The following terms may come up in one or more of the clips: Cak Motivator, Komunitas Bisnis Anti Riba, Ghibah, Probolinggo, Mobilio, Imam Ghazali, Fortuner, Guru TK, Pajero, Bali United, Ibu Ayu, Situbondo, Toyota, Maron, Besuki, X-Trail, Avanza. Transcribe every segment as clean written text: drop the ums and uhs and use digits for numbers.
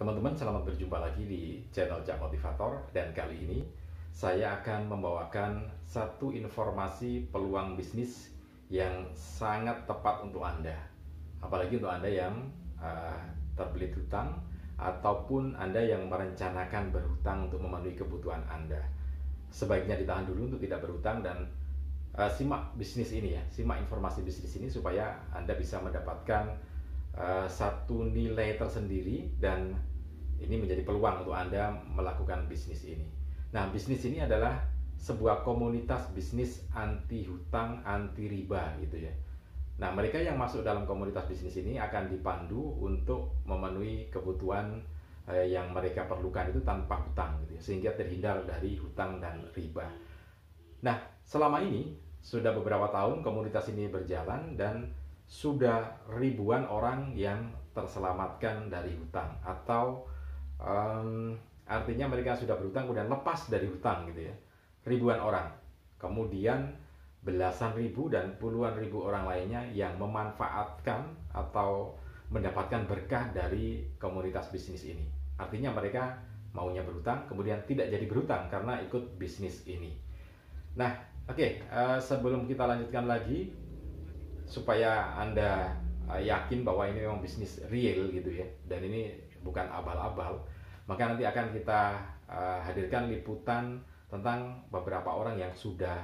Teman-teman, selamat berjumpa lagi di channel Cak Motivator, dan kali ini saya akan membawakan satu informasi peluang bisnis yang sangat tepat untuk Anda. Apalagi untuk Anda yang terbelit hutang, ataupun Anda yang merencanakan berhutang untuk memenuhi kebutuhan Anda. Sebaiknya ditahan dulu untuk tidak berhutang dan simak bisnis ini ya, simak informasi bisnis ini supaya Anda bisa mendapatkan satu nilai tersendiri dan ini menjadi peluang untuk Anda melakukan bisnis ini. Nah, bisnis ini adalah sebuah komunitas bisnis anti hutang, anti riba gitu ya. Nah, mereka yang masuk dalam komunitas bisnis ini akan dipandu untuk memenuhi kebutuhan yang mereka perlukan itu tanpa hutang gitu ya, sehingga terhindar dari hutang dan riba. Nah, selama ini sudah beberapa tahun komunitas ini berjalan dan sudah ribuan orang yang terselamatkan dari hutang, atau artinya mereka sudah berhutang kemudian lepas dari hutang gitu ya. Ribuan orang, kemudian belasan ribu dan puluhan ribu orang lainnya yang memanfaatkan atau mendapatkan berkah dari komunitas bisnis ini. Artinya mereka maunya berhutang kemudian tidak jadi berhutang karena ikut bisnis ini. Nah, oke, sebelum kita lanjutkan lagi, supaya Anda yakin bahwa ini memang bisnis real gitu ya, dan ini bukan abal-abal, maka nanti akan kita hadirkan liputan tentang beberapa orang yang sudah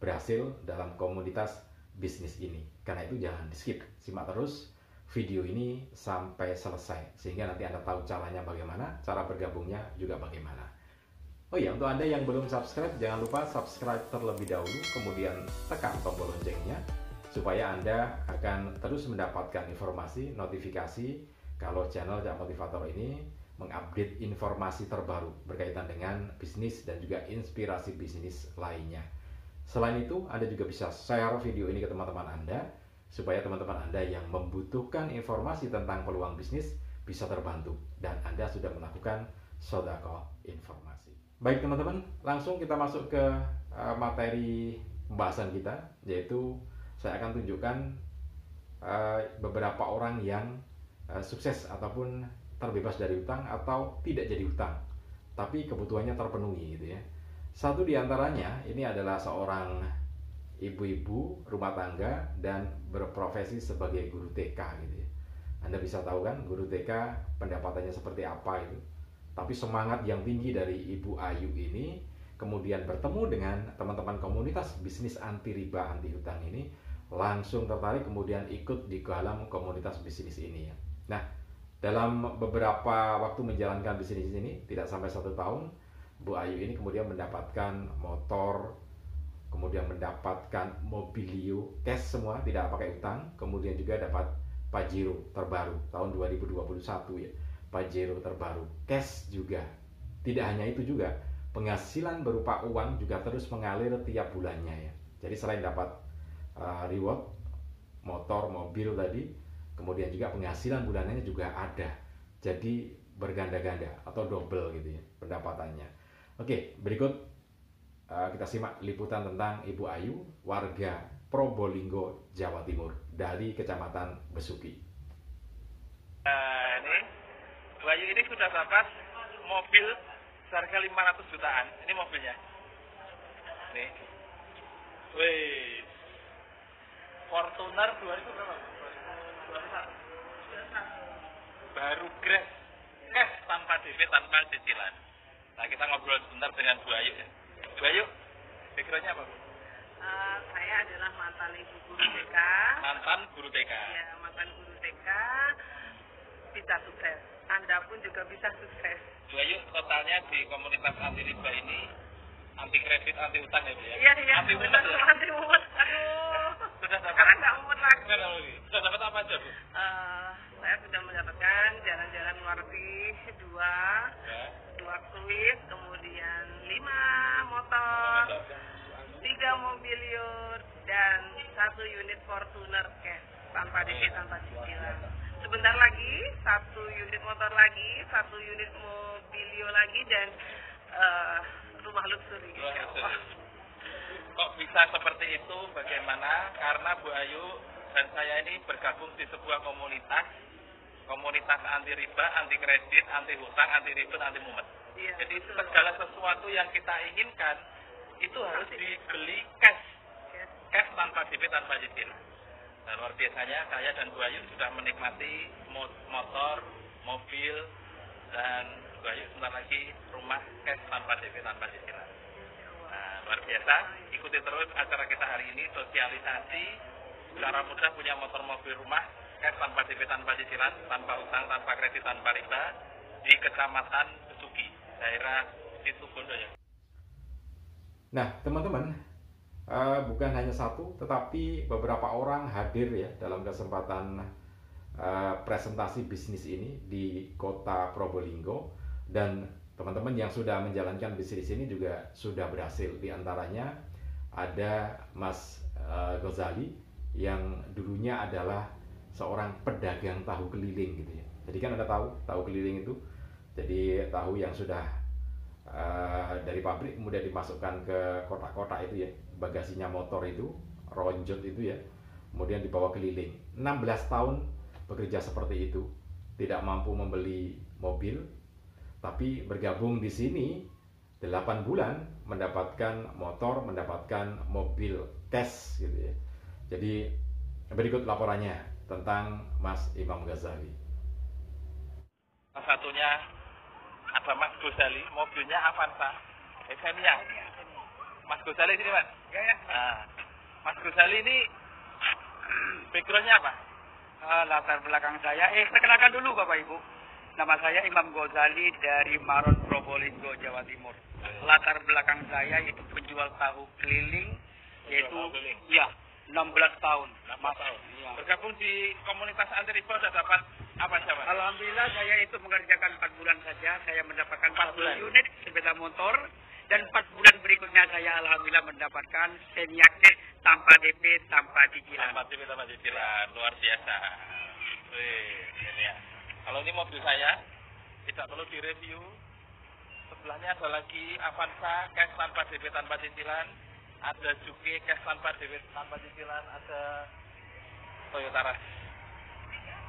berhasil dalam komunitas bisnis ini. Karena itu jangan di-skip, simak terus video ini sampai selesai, sehingga nanti Anda tahu caranya bagaimana, cara bergabungnya juga bagaimana. Oh iya, untuk Anda yang belum subscribe, jangan lupa subscribe terlebih dahulu, kemudian tekan tombol loncengnya, supaya Anda akan terus mendapatkan informasi, notifikasi kalau channel Cak Motivator ini mengupdate informasi terbaru berkaitan dengan bisnis dan juga inspirasi bisnis lainnya. Selain itu, Anda juga bisa share video ini ke teman-teman Anda, supaya teman-teman Anda yang membutuhkan informasi tentang peluang bisnis bisa terbantu, dan Anda sudah melakukan sodaqah informasi. Baik teman-teman, langsung kita masuk ke materi pembahasan kita, yaitu saya akan tunjukkan beberapa orang yang sukses ataupun terbebas dari hutang atau tidak jadi hutang, tapi kebutuhannya terpenuhi gitu ya. Satu diantaranya ini adalah seorang ibu-ibu rumah tangga dan berprofesi sebagai guru TK gitu ya. Anda bisa tahu kan guru TK pendapatannya seperti apa itu. Tapi semangat yang tinggi dari Ibu Ayu ini kemudian bertemu dengan teman-teman komunitas bisnis anti riba, anti hutang ini, langsung tertarik kemudian ikut di dalam komunitas bisnis ini ya. Nah, dalam beberapa waktu menjalankan bisnis ini tidak sampai 1 tahun, Bu Ayu ini kemudian mendapatkan motor, kemudian mendapatkan Mobilio cash semua, tidak pakai utang, kemudian juga dapat Pajero terbaru tahun 2021 ya, Pajero terbaru cash juga. Tidak hanya itu juga, penghasilan berupa uang juga terus mengalir tiap bulannya ya. Jadi selain dapat reward motor, mobil tadi, kemudian juga penghasilan bulanannya juga ada. Jadi berganda-ganda atau double gitu ya pendapatannya. Oke, berikut kita simak liputan tentang Ibu Ayu, warga Probolinggo, Jawa Timur, dari Kecamatan Besuki. Ini Bu Ayu ini sudah dapat mobil seharga 500 jutaan. Ini mobilnya. Nih. Wih. Fortuner 2000 berapa? 2021. Baru grass. Cash tanpa DP, tanpa cicilan. Nah, kita ngobrol sebentar dengan Bu Ayu. Bu Ayu, background-nya apa, Bu? Saya adalah mantan ibu guru TK. Mantan guru TK. Iya, mantan guru TK. Bisa sukses. Anda pun juga bisa sukses. Bu Ayu, totalnya di komunitas anti riba ini anti kredit, anti utang ya, Bu ya? Iya, iya. Anti utang. Anti utang. Aduh. Sudah dapat. Sekarang nggak umut lagi. Sudah dapat apa aja, Bu? Saya sudah mendapatkan jalan-jalan luar negeri 2 kuis, kemudian 5 motor, 3 mobilio, dan 1 unit Fortuner cash tanpa DP, tanpa cicilan. Sebentar lagi 1 unit motor lagi, 1 unit mobilio lagi, dan rumah luxury. Kok bisa seperti itu? Bagaimana? Karena Bu Ayu dan saya ini bergabung di sebuah komunitas Komunitas anti riba, anti kredit, anti hutang, anti ribet, anti mumet. Iya, jadi itu segala sesuatu yang kita inginkan itu harus dibeli cash. Cash tanpa debit, tanpa cicil. Nah, luar biasanya saya dan Bu Ayu sudah menikmati motor, mobil, dan Bu Ayu sebentar lagi rumah cash tanpa debit, tanpa cicil. Nah, luar biasa, ikuti terus acara kita hari ini, sosialisasi cara mudah punya motor, mobil, rumah cash tanpa debit, tanpa cicilan, tanpa utang, tanpa kredit, tanpa riba di Kecamatan Besuki, daerah Situbondo ya. Nah, teman-teman, bukan hanya satu, tetapi beberapa orang hadir ya dalam kesempatan presentasi bisnis ini di kota Probolinggo, dan teman-teman yang sudah menjalankan bisnis ini juga sudah berhasil. Di antaranya ada Mas Ghazali yang dulunya adalah seorang pedagang tahu keliling gitu ya. Jadi kan ada tahu keliling itu, jadi tahu yang sudah dari pabrik kemudian dimasukkan ke kotak-kotak itu ya, bagasinya motor itu, ronjot itu ya, kemudian dibawa keliling. 16 tahun bekerja seperti itu, tidak mampu membeli mobil, tapi bergabung di sini 8 bulan mendapatkan motor, mendapatkan mobil cash gitu ya. Jadi berikut laporannya tentang Mas Imam Ghazali. Salah satunya ada Mas Ghazali, mobilnya Avanza Evenia. Mas Ghazali sini, Mas. Ya. Nah, Mas Ghazali ini backgroundnya apa? Latar belakang saya, perkenalkan dulu Bapak Ibu. Nama saya Imam Ghazali dari Maron, Probolinggo, Jawa Timur. Latar belakang saya itu penjual tahu keliling, yaitu ya 16 tahun. 16 tahun. Ya. Bergabung di komunitas anti riba sudah dapat apa saja? Alhamdulillah saya itu mengerjakan 4 bulan saja, saya mendapatkan 40 unit sepeda motor, dan 4 bulan berikutnya saya alhamdulillah mendapatkan semi aktif tanpa DP, tanpa cicilan. Tanpa DP, tanpa cicilan. Luar biasa. Ini ya. Kalau ini mobil saya tidak perlu direview. Sebelahnya ada lagi Avanza cash tanpa DP, tanpa cicilan. Ada juga cash tanpa debit, tanpa cicilan, ada Toyota Rush.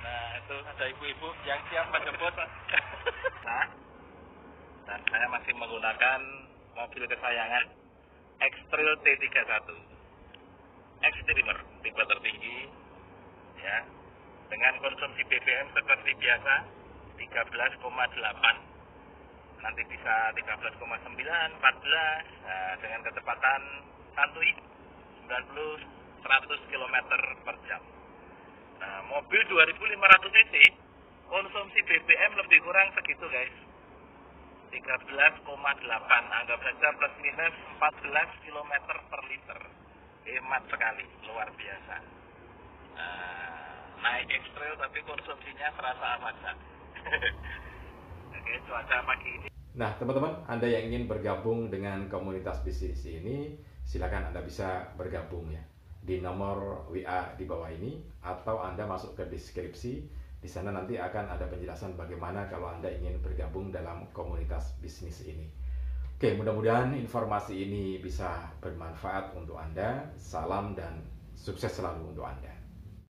Nah, itu ada ibu-ibu yang siap menjemput. Nah, dan saya masih menggunakan mobil kesayangan X-Trail T31 Extremer, tipe tertinggi ya, dengan konsumsi BBM seperti biasa 13,8, nanti bisa 13,9, 14, nah, dengan kecepatan santui 90-100 km/jam. Nah, mobil 2500 cc, konsumsi BBM lebih kurang segitu guys, 13,8, anggap saja plus minus 14 km/liter, hemat sekali, luar biasa. Naik ekstril tapi konsumsinya terasa amat. Oke, cuaca pagi ini. Nah, teman-teman, Anda yang ingin bergabung dengan komunitas bisnis ini, silakan Anda bisa bergabung ya di nomor WA di bawah ini, atau Anda masuk ke deskripsi. Di sana nanti akan ada penjelasan bagaimana kalau Anda ingin bergabung dalam komunitas bisnis ini. Oke, mudah-mudahan informasi ini bisa bermanfaat untuk Anda. Salam dan sukses selalu untuk Anda.